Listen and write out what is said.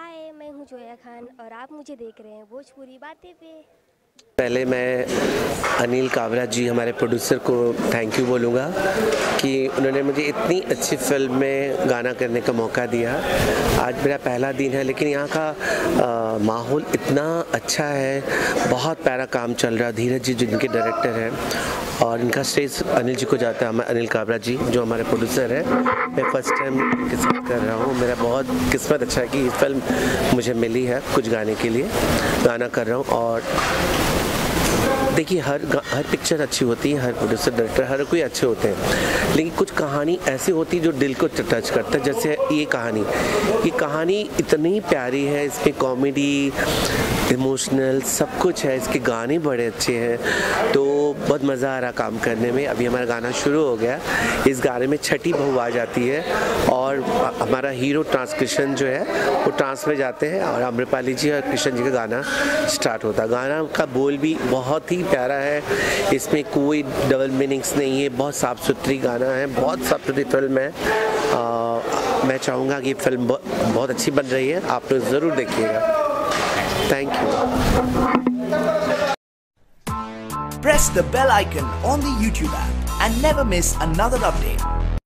हाय, मैं हूँ जोया खान और आप मुझे देख रहे हैं भोजपुरी बातें पे। पहले मैं अनिल काबरा जी हमारे प्रोड्यूसर को थैंक यू बोलूँगा कि उन्होंने मुझे इतनी अच्छी फिल्म में गाना करने का मौका दिया। आज मेरा पहला दिन है लेकिन यहाँ का माहौल इतना अच्छा है, बहुत प्यारा काम चल रहा है। धीरज जी जिनके डायरेक्टर हैं और इनका स्टेज अनिल जी को जाता है, अनिल काबरा जी जो हमारे प्रोड्यूसर हैं। मैं फर्स्ट टाइम उनके साथ कर रहा हूँ, मेरा बहुत किस्मत अच्छा है कि ये फिल्म मुझे मिली है कुछ गाने के लिए, गाना कर रहा हूँ। और देखिए हर पिक्चर अच्छी होती है, हर प्रोड्यूसर डायरेक्टर हर कोई अच्छे होते हैं, लेकिन कुछ कहानी ऐसी होती है जो दिल को टच करता है। जैसे ये कहानी इतनी प्यारी है, इसमें कॉमेडी, इमोशनल सब कुछ है, इसके गाने बड़े अच्छे हैं, तो बहुत मज़ा आ रहा काम करने में। अभी हमारा गाना शुरू हो गया, इस गाने में छठी बहू आ जाती है और हमारा हीरो ट्रांसक्रिप्शन जो है वो ट्रांस में जाते हैं और अमरपाली जी और कृष्ण जी का गाना स्टार्ट होता है। गाना का बोल भी बहुत ही प्यारा है, इसमें कोई डबल मीनिंग्स नहीं है, बहुत साफ़ सुथरी गाना है, बहुत साफ सुथरी फिल्म है। मैं चाहूँगा कि ये फिल्म बहुत अच्छी बन रही है, आप लोग ज़रूर देखिएगा। Thank you. Press the bell icon on the YouTube app and never miss another update.